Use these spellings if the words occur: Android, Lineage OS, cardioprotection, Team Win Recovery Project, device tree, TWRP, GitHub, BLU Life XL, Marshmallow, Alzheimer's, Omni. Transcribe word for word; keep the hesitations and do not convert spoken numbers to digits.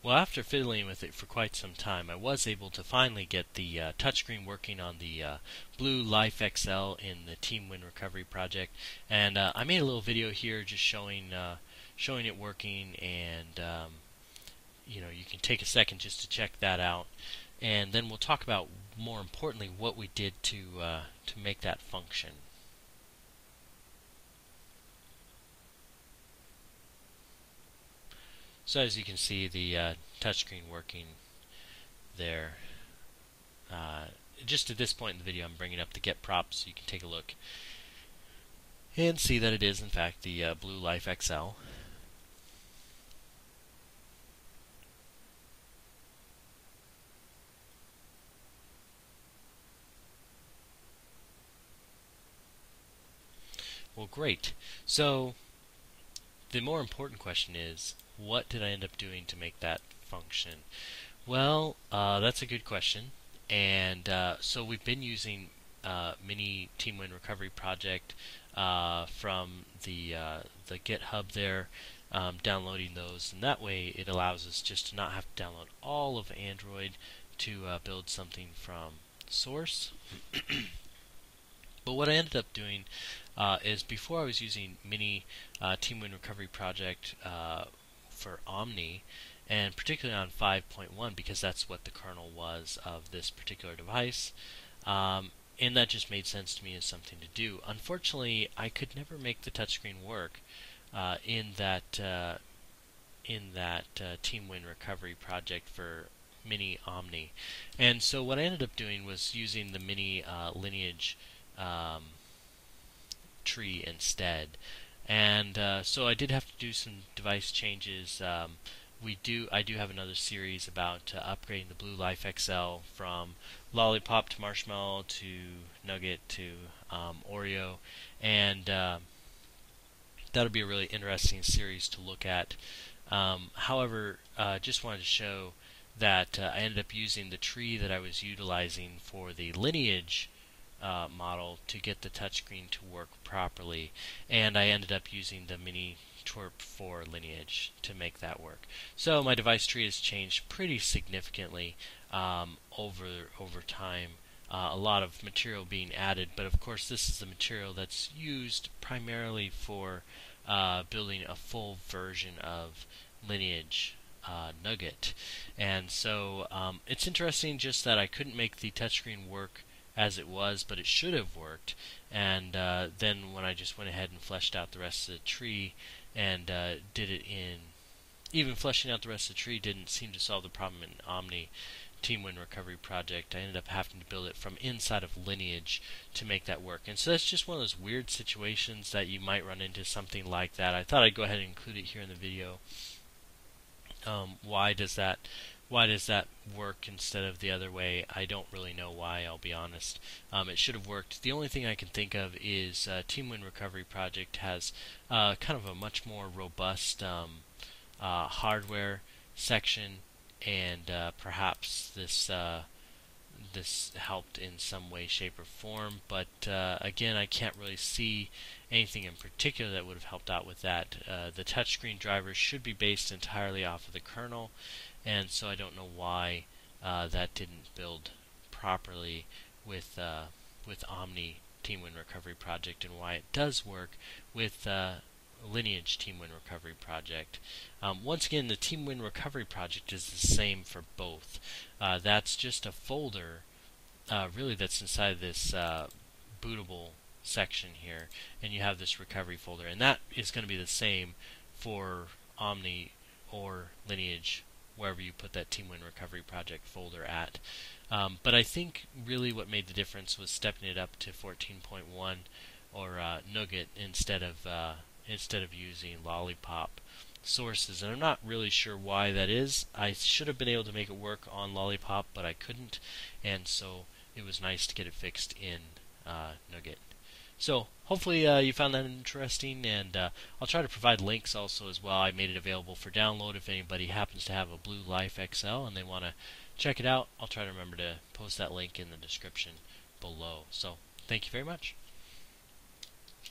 Well, after fiddling with it for quite some time, I was able to finally get the uh, touchscreen working on the uh, B L U Life X L in the Team Win Recovery Project, and uh, I made a little video here just showing uh, showing it working, and um, you know, you can take a second just to check that out, and then we'll talk about, more importantly, what we did to uh, to make that function. So as you can see, the uh, touchscreen working there. Uh, just at this point in the video, I'm bringing up the get props so you can take a look and see that it is, in fact, the uh, B L U Life X L. Well, great. So the more important question is, what did I end up doing to make that function? Well, uh, that's a good question. And uh, so we've been using uh, mini Team Win Recovery Project uh, from the uh, the GitHub there, um, downloading those, and that way it allows us just to not have to download all of Android to uh, build something from source. But what I ended up doing uh, is, before I was using mini uh, Team Win Recovery Project uh, for Omni, and particularly on five point one, because that's what the kernel was of this particular device, um, and that just made sense to me as something to do. Unfortunately, I could never make the touchscreen work uh, in that uh, in that uh, Team Win Recovery Project for Mini Omni, and so what I ended up doing was using the Mini uh, Lineage um, tree instead. And uh, so I did have to do some device changes. Um, we do. I do have another series about uh, upgrading the B L U Life X L from Lollipop to Marshmallow to Nugget to um, Oreo, and uh, that'll be a really interesting series to look at. Um, however, uh, just wanted to show that uh, I ended up using the tree that I was utilizing for the Lineage Uh, model to get the touchscreen to work properly, and I ended up using the Mini Twerp for Lineage to make that work. So my device tree has changed pretty significantly um, over over time. Uh, a lot of material being added, but of course this is the material that's used primarily for uh, building a full version of Lineage Uh, Nugget. And so um, it's interesting just that I couldn't make the touchscreen work as it was, but it should have worked. And uh, then when I just went ahead and fleshed out the rest of the tree and uh, did it in, even fleshing out the rest of the tree didn't seem to solve the problem in Omni Team Win Recovery Project. I ended up having to build it from inside of Lineage to make that work. And so that's just one of those weird situations that you might run into something like that. I thought I'd go ahead and include it here in the video. Um, why does that Why does that work instead of the other way? I don't really know why, I'll be honest. Um, it should have worked. The only thing I can think of is uh, Team Win Recovery Project has uh, kind of a much more robust um, uh, hardware section, and uh, perhaps this uh, this helped in some way, shape, or form. But uh, again, I can't really see anything in particular that would have helped out with that. Uh, the touchscreen driver should be based entirely off of the kernel, and so I don't know why uh, that didn't build properly with uh, with Omni Team Win Recovery Project, and why it does work with uh, Lineage Team Win Recovery Project. Um, once again, the Team Win Recovery Project is the same for both. Uh, that's just a folder, uh, really, that's inside this uh, bootable section here, and you have this recovery folder, and that is going to be the same for Omni or Lineage, wherever you put that Team Win Recovery Project folder at. Um, but I think really what made the difference was stepping it up to fourteen point one or uh, Nugget instead of uh, instead of using Lollipop sources. And I'm not really sure why that is. I should have been able to make it work on Lollipop, but I couldn't, and so it was nice to get it fixed in uh, Nugget. So hopefully uh, you found that interesting, and uh, I'll try to provide links also as well. I made it available for download if anybody happens to have a B L U Life X L and they want to check it out. I'll try to remember to post that link in the description below. So thank you very much.